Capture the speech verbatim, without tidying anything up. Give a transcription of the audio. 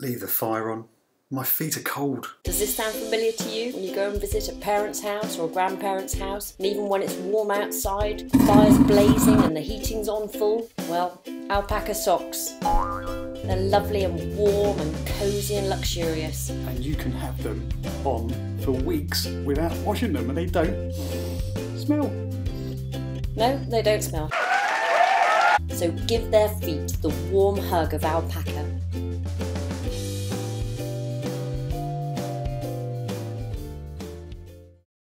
Leave the fire on. My feet are cold. Does this sound familiar to you? When you go and visit a parent's house or a grandparent's house, and even when it's warm outside, the fire's blazing and the heating's on full, well, alpaca socks. They're lovely and warm and cosy and luxurious. And you can have them on for weeks without washing them, and they don't smell. No, they don't smell. So give their feet the warm hug of alpaca.